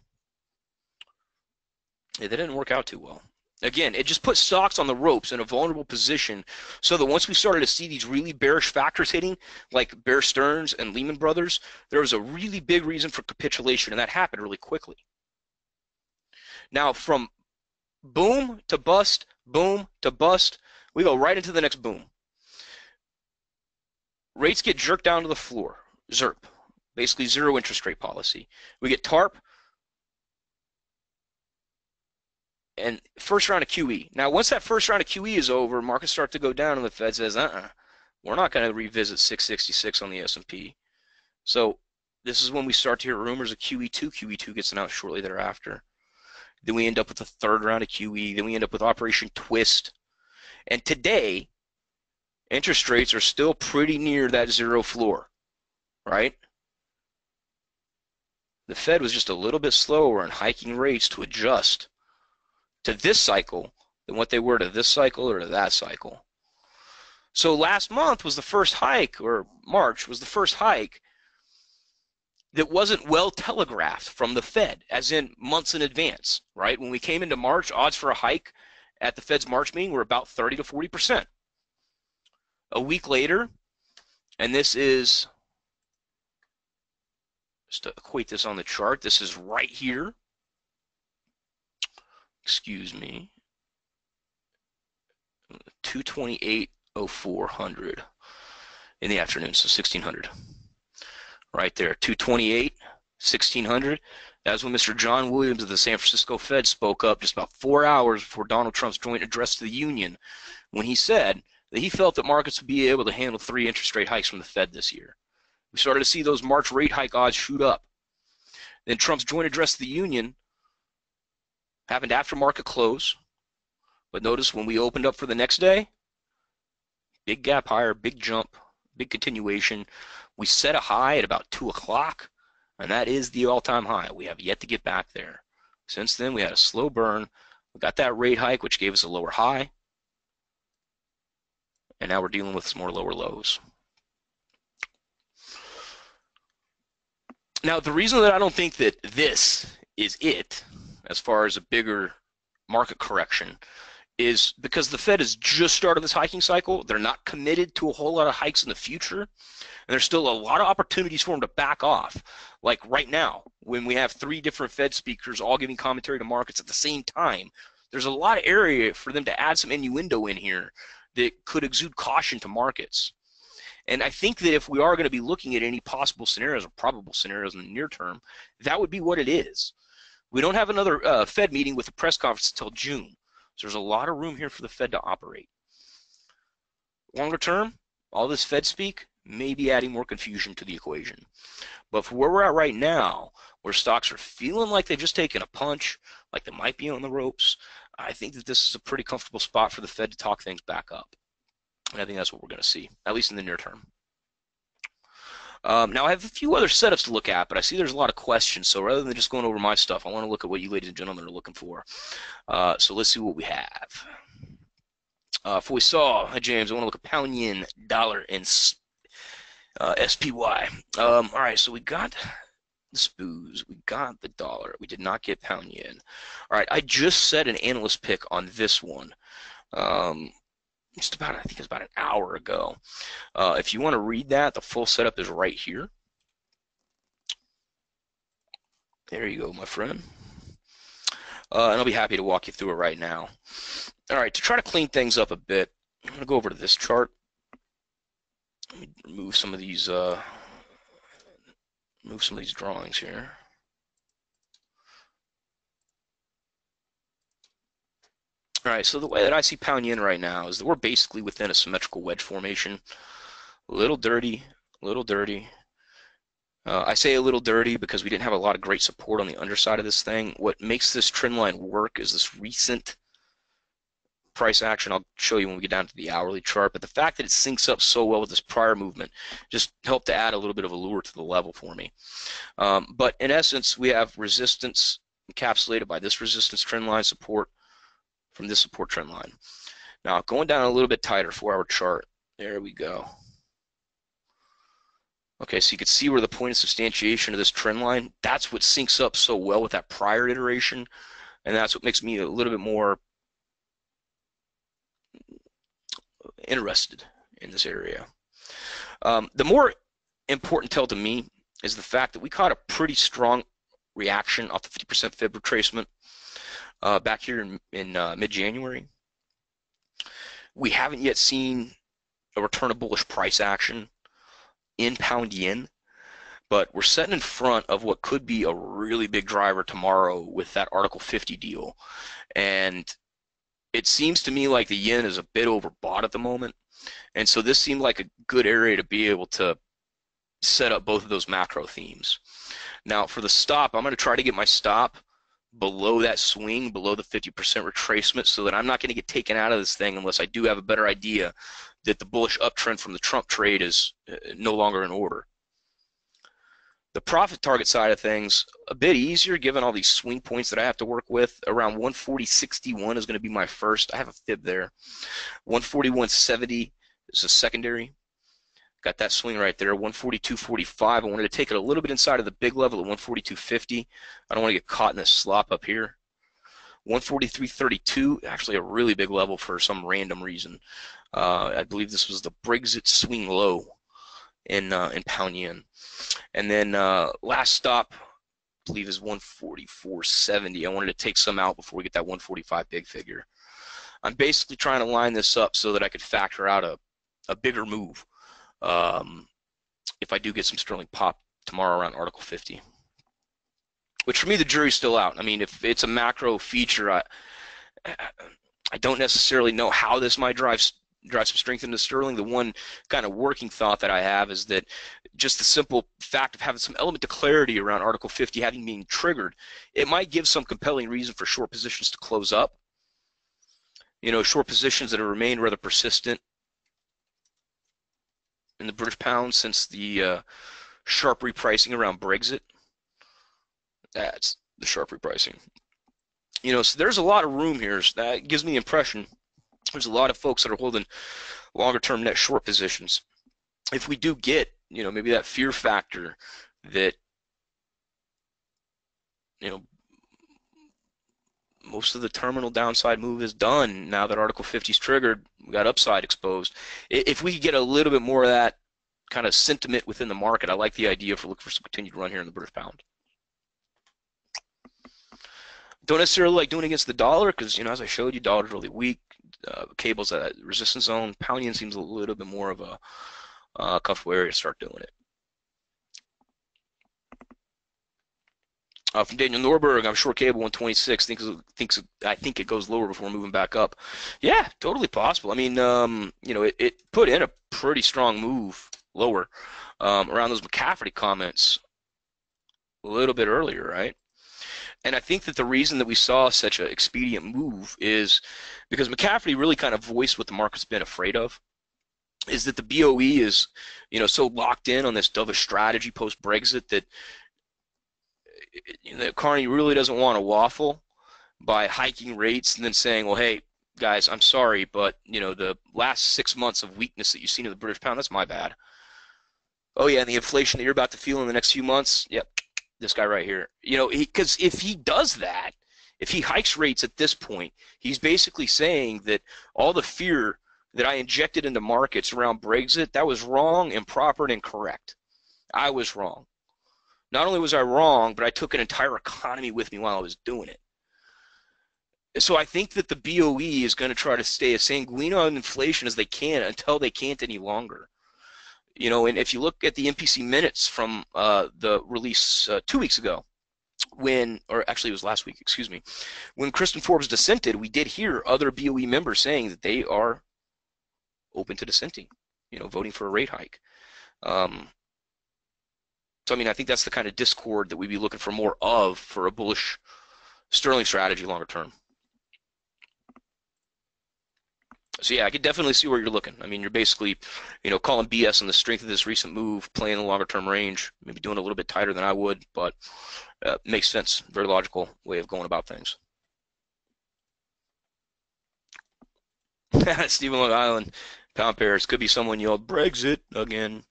Yeah, that didn't work out too well. Again, it just put stocks on the ropes in a vulnerable position, so that once we started to see these really bearish factors hitting, like Bear Stearns and Lehman Brothers, there was a really big reason for capitulation, and that happened really quickly. Now, from boom to bust, boom to bust, we go right into the next boom. Rates get jerked down to the floor, ZIRP, basically zero interest rate policy. We get TARP, and first round of Q E. Now, once that first round of Q E is over, markets start to go down, and the Fed says, uh-uh, we're not going to revisit six sixty-six on the S and P. So this is when we start to hear rumors of Q E two. Q E two gets announced shortly thereafter. Then we end up with the third round of Q E. Then we end up with Operation Twist. And today, interest rates are still pretty near that zero floor, right? The Fed was just a little bit slower in hiking rates to adjust to this cycle than what they were to this cycle or to that cycle. So last month was the first hike, or March was the first hike that wasn't well telegraphed from the Fed, as in months in advance, right? When we came into March, odds for a hike at the Fed's March meeting were about thirty to forty percent. A week later, and this is, just to equate this on the chart, this is right here. Excuse me. two twenty-eight oh four hundred in the afternoon, so sixteen hundred. Right there, two twenty-eight, sixteen hundred. That's when Mister John Williams of the San Francisco Fed spoke up just about four hours before Donald Trump's joint address to the Union, when he said that he felt that markets would be able to handle three interest rate hikes from the Fed this year. We started to see those March rate hike odds shoot up. Then Trump's joint address to the Union happened after market close, but notice when we opened up for the next day, big gap higher, big jump, big continuation. We set a high at about two o'clock, and that is the all-time high. We have yet to get back there. Since then, we had a slow burn. We got that rate hike, which gave us a lower high, and now we're dealing with some more lower lows. Now, the reason that I don't think that this is it, as far as a bigger market correction, is because the Fed has just started this hiking cycle. They're not committed to a whole lot of hikes in the future, and there's still a lot of opportunities for them to back off. Like right now, when we have three different Fed speakers all giving commentary to markets at the same time, there's a lot of area for them to add some innuendo in here that could exude caution to markets. And I think that if we are going to be looking at any possible scenarios or probable scenarios in the near term, that would be what it is. We don't have another uh, Fed meeting with a press conference until June. So there's a lot of room here for the Fed to operate. Longer term, all this Fed speak may be adding more confusion to the equation. But for where we're at right now, where stocks are feeling like they've just taken a punch, like they might be on the ropes, I think that this is a pretty comfortable spot for the Fed to talk things back up. And I think that's what we're going to see, at least in the near term. Um, now, I have a few other setups to look at, but I see there's a lot of questions. So rather than just going over my stuff, I want to look at what you ladies and gentlemen are looking for. Uh, so let's see what we have. Uh, for we saw, hi James, I want to look at pound yen, dollar, and uh, S P Y. Um, all right, so we got the S P Ys. We got the dollar. We did not get pound yen. All right, I just set an analyst pick on this one. Um, Just about, I think it was about an hour ago. Uh, if you want to read that, the full setup is right here. There you go, my friend. Uh, and I'll be happy to walk you through it right now. All right, to try to clean things up a bit, I'm going to go over to this chart. Let me move some of these, uh, move some of these drawings here. All right, so the way that I see pound yen right now is that we're basically within a symmetrical wedge formation. A little dirty, a little dirty. Uh, I say a little dirty because we didn't have a lot of great support on the underside of this thing. What makes this trend line work is this recent price action. I'll show you when we get down to the hourly chart, but the fact that it syncs up so well with this prior movement just helped to add a little bit of allure to the level for me. Um, but in essence, we have resistance encapsulated by this resistance trend line, support from this support trend line. Now going down a little bit tighter, four-hour chart. There we go. Okay, so you can see where the point of substantiation of this trend line. That's what syncs up so well with that prior iteration, and that's what makes me a little bit more interested in this area. Um, the more important tell to me is the fact that we caught a pretty strong reaction off the fifty percent Fib retracement. Uh, back here in, in uh, mid-January. We haven't yet seen a return of bullish price action in pound yen, but we're sitting in front of what could be a really big driver tomorrow with that Article fifty deal. And it seems to me like the yen is a bit overbought at the moment. And so this seemed like a good area to be able to set up both of those macro themes. Now for the stop, I'm going to try to get my stop below that swing, below the fifty percent retracement, so that I'm not going to get taken out of this thing unless I do have a better idea that the bullish uptrend from the Trump trade is no longer in order. The profit target side of things, a bit easier given all these swing points that I have to work with. Around one forty sixty-one is going to be my first. I have a fib there. one forty-one seventy is a secondary. Got that swing right there. one forty-two forty-five. I wanted to take it a little bit inside of the big level at one forty-two fifty. I don't want to get caught in this slop up here. one forty-three thirty-two, actually a really big level for some random reason. Uh, I believe this was the Brexit swing low in uh, in pound yen. And then uh, last stop, I believe, is one forty-four seventy. I wanted to take some out before we get that one forty-five big figure. I'm basically trying to line this up so that I could factor out a, a bigger move um, if I do get some sterling pop tomorrow around Article fifty. Which for me, the jury's still out. I mean, if it's a macro feature, I I don't necessarily know how this might drive drive some strength into sterling. The one kind of working thought that I have is that just the simple fact of having some element of clarity around Article fifty having been triggered, it might give some compelling reason for short positions to close up. You know, short positions that have remained rather persistent in the British pound since the uh, sharp repricing around Brexit. That's the sharp repricing. You know, so there's a lot of room here. So that gives me the impression there's a lot of folks that are holding longer-term net short positions. If we do get, you know, maybe that fear factor that, you know, most of the terminal downside move is done now that Article fifty is triggered, we got upside exposed. If we could get a little bit more of that kind of sentiment within the market, I like the idea for looking for some continued run here in the British pound. Don't necessarily like doing against the dollar because, you know, as I showed you, dollar's really weak. Uh, cable's at that resistance zone. Pound yen seems a little bit more of a uh, comfortable area to start doing it. Uh, from Daniel Norberg, I'm short cable one twenty-six. Thinks, thinks I think it goes lower before moving back up. Yeah, totally possible. I mean, um, you know, it, it put in a pretty strong move lower um, around those McCafferty comments a little bit earlier, right? And I think that the reason that we saw such an expedient move is because McCafferty really kind of voiced what the market's been afraid of, is that the B O E is, you know, so locked in on this dovish strategy post-Brexit that, you know, Carney really doesn't want to waffle by hiking rates and then saying, well, hey, guys, I'm sorry, but, you know, the last six months of weakness that you've seen in the British pound, that's my bad. Oh, yeah, and the inflation that you're about to feel in the next few months, yep. This guy right here, you know, because if he does that, if he hikes rates at this point, he's basically saying that all the fear that I injected into markets around Brexit, that was wrong, improper, and incorrect. I was wrong. Not only was I wrong, but I took an entire economy with me while I was doing it. So I think that the B O E is going to try to stay as sanguine on inflation as they can until they can't any longer. You know, and if you look at the M P C minutes from uh, the release uh, two weeks ago, when, or actually it was last week, excuse me, when Kristin Forbes dissented, we did hear other B O E members saying that they are open to dissenting, you know, voting for a rate hike. Um, so, I mean, I think that's the kind of discord that we'd be looking for more of for a bullish sterling strategy longer term. So yeah, I could definitely see where you're looking. I mean, you're basically, you know, calling B S on the strength of this recent move, playing the longer-term range, maybe doing a little bit tighter than I would, but uh, makes sense. Very logical way of going about things. Stephen Long Island, pound pairs could be someone yelled Brexit again.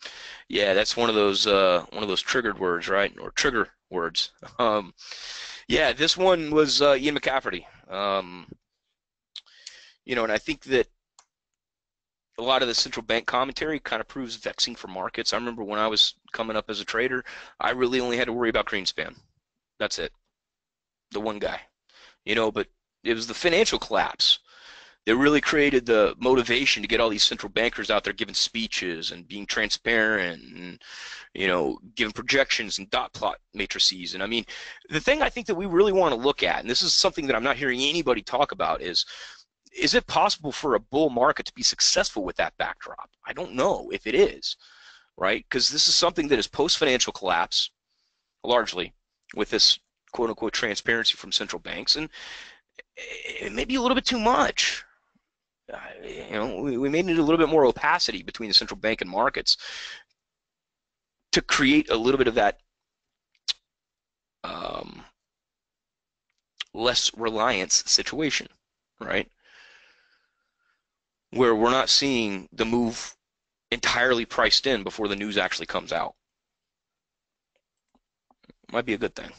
Yeah, that's one of those uh, one of those triggered words, right? Or trigger words. Um, yeah, this one was uh, Ian McCafferty. Um, you know, and I think that a lot of the central bank commentary kind of proves vexing for markets. I remember when I was coming up as a trader, I really only had to worry about Greenspan. That's it. The one guy. You know, but it was the financial collapse that really created the motivation to get all these central bankers out there giving speeches and being transparent and, you know, giving projections and dot plot matrices. And I mean, the thing I think that we really want to look at, and this is something that I'm not hearing anybody talk about, is is it possible for a bull market to be successful with that backdrop? I don't know if it is, right? Because this is something that is post-financial collapse, largely, with this quote-unquote transparency from central banks, and it may be a little bit too much. Uh, you know, we, we may need a little bit more opacity between the central bank and markets to create a little bit of that less reliance situation, right? Where we're not seeing the move entirely priced in before the news actually comes out. Might be a good thing.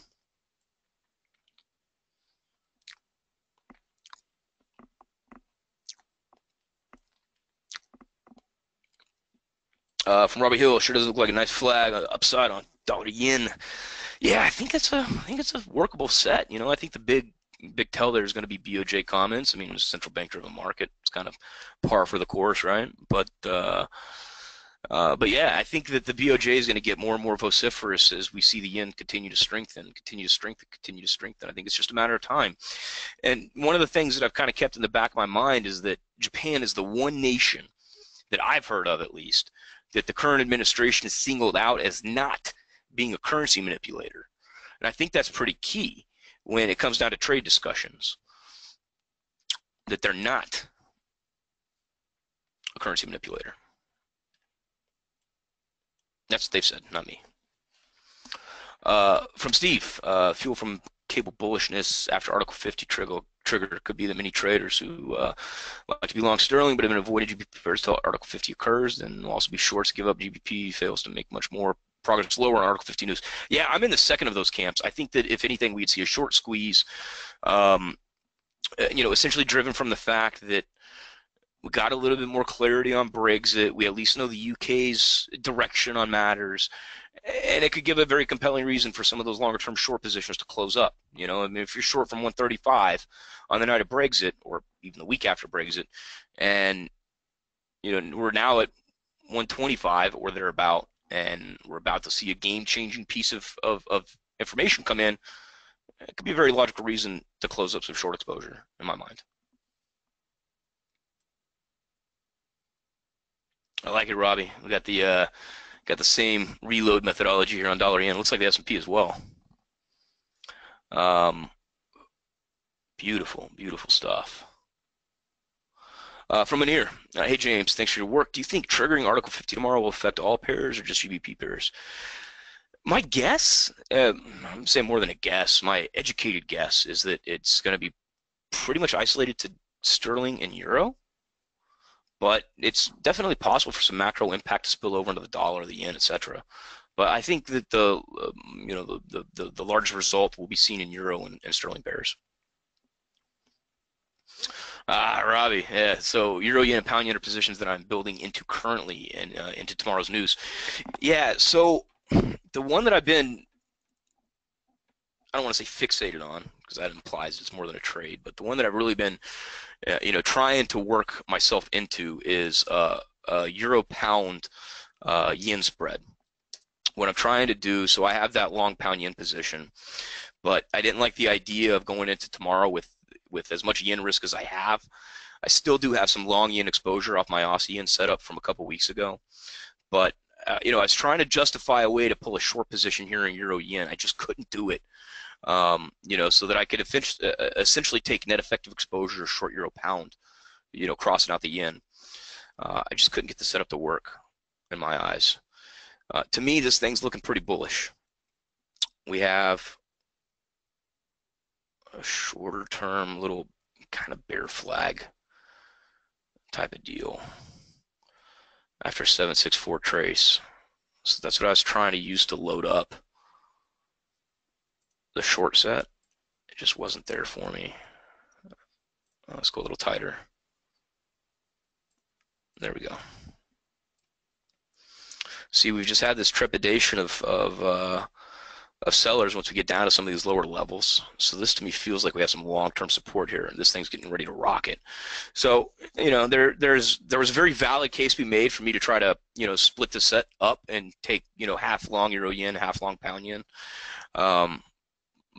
Uh, from Robbie Hill, sure does look like a nice flag uh, upside on dollar yen. Yeah, I think that's a, I think it's a workable set. You know, I think the big big tell there is going to be B O J comments. I mean, it's a central bank driven market. It's kind of par for the course, right? But uh, uh, but yeah, I think that the B O J is going to get more and more vociferous as we see the yen continue to strengthen, continue to strengthen, continue to strengthen. I think it's just a matter of time. And one of the things that I've kind of kept in the back of my mind is that Japan is the one nation that I've heard of, at least, that the current administration is singled out as not being a currency manipulator. And I think that's pretty key when it comes down to trade discussions, that they're not a currency manipulator. That's what they've said, not me. Uh, from Steve, uh, fuel from cable bullishness after Article fifty trigger, trigger could be the many traders who uh, like to be long sterling but have been avoided G B P pairs until Article fifty occurs. Then will also be shorts give up G B P, fails to make much more progress lower on Article fifty news. Yeah, I'm in the second of those camps. I think that if anything, we'd see a short squeeze, um, you know, essentially driven from the fact that we got a little bit more clarity on Brexit. We at least know the U K's direction on matters. And it could give a very compelling reason for some of those longer-term short positions to close up. You know, I mean, if you're short from one thirty-five on the night of Brexit, or even the week after Brexit, and you know we're now at one twenty-five or thereabout, and we're about to see a game-changing piece of, of of information come in, it could be a very logical reason to close up some short exposure, in my mind. I like it, Robbie. We got the. Uh, Got the same reload methodology here on dollar yen. Looks like the S and P as well. Um, beautiful, beautiful stuff. Uh, from in here, uh, hey James, thanks for your work. Do you think triggering Article fifty tomorrow will affect all pairs or just G B P pairs? My guess, uh, I'm saying more than a guess, my educated guess is that it's going to be pretty much isolated to sterling and euro. But it's definitely possible for some macro impact to spill over into the dollar, the yen, et cetera. But I think that the uh, you know the, the the large result will be seen in euro and, and sterling pairs. Ah, Robbie, yeah. So euro yen and pound yen are positions that I'm building into currently and uh, into tomorrow's news. Yeah. So the one that I've been, I don't want to say fixated on, because that implies it's more than a trade, but the one that I've really been, uh, you know, trying to work myself into is uh, a euro pound uh, yen spread. What I'm trying to do, so I have that long pound yen position, but I didn't like the idea of going into tomorrow with with as much yen risk as I have. I still do have some long yen exposure off my Aussie yen setup from a couple weeks ago, but uh, you know, I was trying to justify a way to pull a short position here in euro yen. I just couldn't do it. Um, you know, so that I could essentially take net effective exposure short euro pound, you know, crossing out the yen. Uh, I just couldn't get the setup to work in my eyes. Uh, to me, this thing's looking pretty bullish. We have a shorter term little kind of bear flag type of deal after seven six four trace. So that's what I was trying to use to load up the short set. It just wasn't there for me. Let's go a little tighter. There we go. See, we've just had this trepidation of of, uh, of sellers once we get down to some of these lower levels. So this to me feels like we have some long-term support here, and this thing's getting ready to rocket. So you know, there there's there was a very valid case to be made for me to try to you know split the set up and take you know half long euro yen, half long pound yen. Um,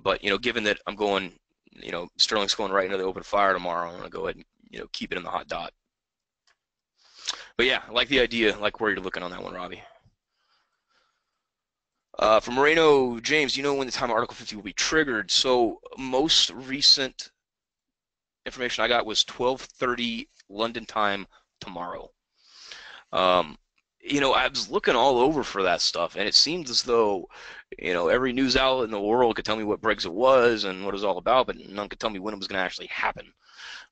But, you know, given that I'm going, you know, sterling's going right into the open fire tomorrow, I'm going to go ahead and, you know, keep it in the hot dot. But, yeah, I like the idea, I like where you're looking on that one, Robbie. Uh, from Moreno, James, you know when the time Article fifty will be triggered. So most recent information I got was twelve thirty London time tomorrow. Um, you know, I was looking all over for that stuff, and it seemed as though, you know, every news outlet in the world could tell me what Brexit was and what it was all about, but none could tell me when it was going to actually happen.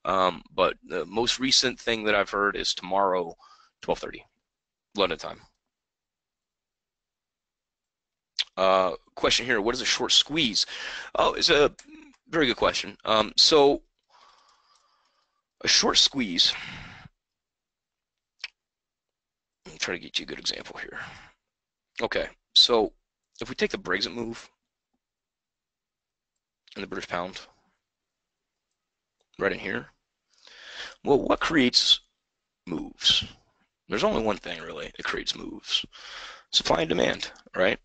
Um, but the most recent thing that I've heard is tomorrow, twelve thirty, London time. Uh, question here, what is a short squeeze? Oh, it's a very good question. Um, so a short squeeze, let me try to get you a good example here. Okay, so if we take the Brexit move and the British pound right in here, well, what creates moves? There's only one thing really that creates moves: supply and demand, right?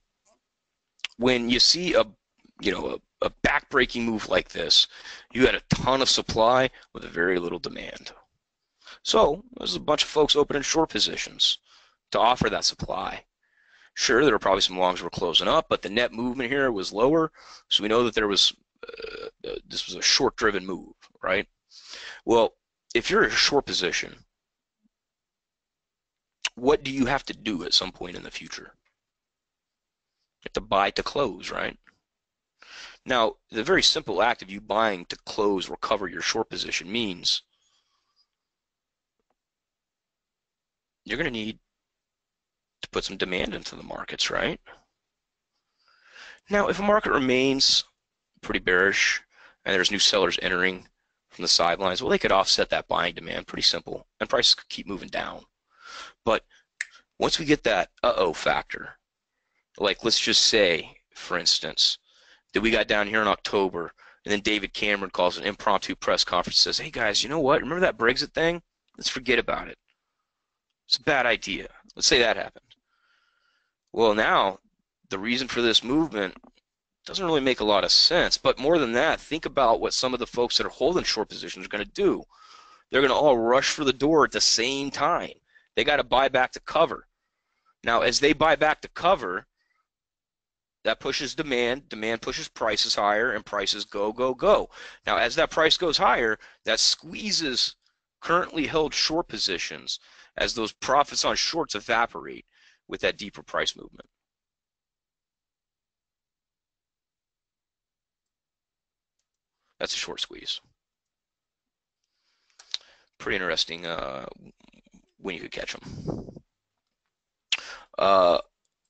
When you see a, you know, a, a back-breaking move like this, you had a ton of supply with a very little demand. So there's a bunch of folks opening short positions to offer that supply. Sure, there were probably some longs were closing up, but the net movement here was lower, so we know that there was uh, uh, this was a short-driven move, right? Well, if you're in a short position, what do you have to do at some point in the future? You have to buy to close, right? Now, the very simple act of you buying to close or cover your short position means you're going to need to put some demand into the markets, right? Now, if a market remains pretty bearish and there's new sellers entering from the sidelines, well, they could offset that buying demand, pretty simple, and prices could keep moving down. But once we get that uh-oh factor, like, let's just say, for instance, that we got down here in October, and then David Cameron calls an impromptu press conference and says, hey, guys, you know what? Remember that Brexit thing? Let's forget about it. It's a bad idea. Let's say that happened. Well, now, the reason for this movement doesn't really make a lot of sense. But more than that, think about what some of the folks that are holding short positions are going to do. They're going to all rush for the door at the same time. They got to buy back to cover. Now, as they buy back to cover, that pushes demand, demand pushes prices higher, and prices go, go, go. Now, as that price goes higher, that squeezes currently held short positions as those profits on shorts evaporate with that deeper price movement. That's a short squeeze. Pretty interesting uh, when you could catch them. Uh,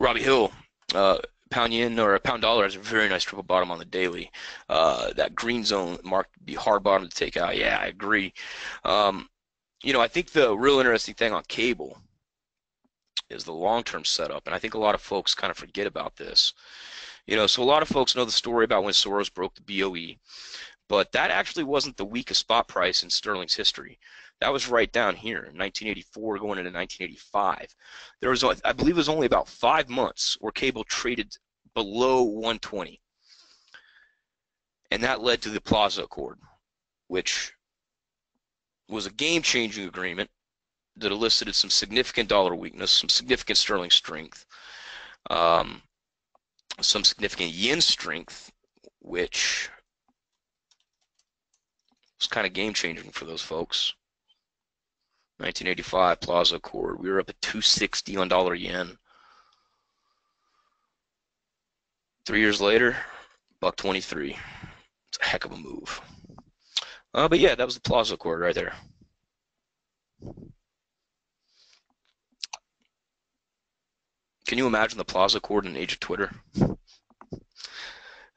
Robbie Hill, uh, pound yen or a pound dollar has a very nice triple bottom on the daily. Uh, that green zone marked be hard bottom to take out. Yeah, I agree. Um, you know, I think the real interesting thing on cable is the long-term setup, and I think a lot of folks kind of forget about this. You know, so a lot of folks know the story about when Soros broke the B O E, but that actually wasn't the weakest spot price in sterling's history. That was right down here in nineteen eighty-four going into nineteen eighty-five. There was, I believe it was only about five months where cable traded below one twenty. And that led to the Plaza Accord, which was a game-changing agreement that elicited some significant dollar weakness, some significant sterling strength, um, some significant yen strength, which was kind of game-changing for those folks. nineteen eighty-five Plaza Accord. We were up at two sixty on dollar yen. Three years later, buck twenty-three. It's a heck of a move. Uh, but yeah, that was the Plaza Accord right there. Can you imagine the Plaza Accord in the age of Twitter?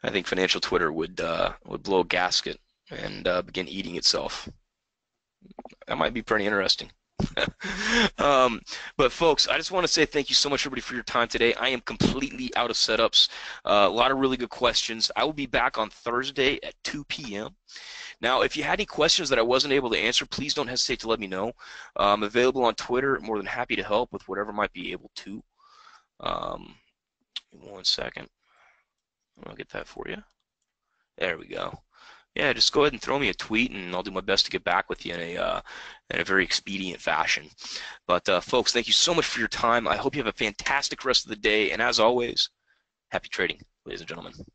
I think financial Twitter would uh, would blow a gasket and uh, begin eating itself. That might be pretty interesting. um, but folks, I just want to say thank you so much, everybody, for your time today. I am completely out of setups. Uh, a lot of really good questions. I will be back on Thursday at two P M Now, if you had any questions that I wasn't able to answer, please don't hesitate to let me know. I'm available on Twitter. More than happy to help with whatever might be able to. Um, one second. I'll get that for you. There we go. Yeah, just go ahead and throw me a tweet, and I'll do my best to get back with you in a uh, in a very expedient fashion. But, uh, folks, thank you so much for your time. I hope you have a fantastic rest of the day, and as always, happy trading, ladies and gentlemen.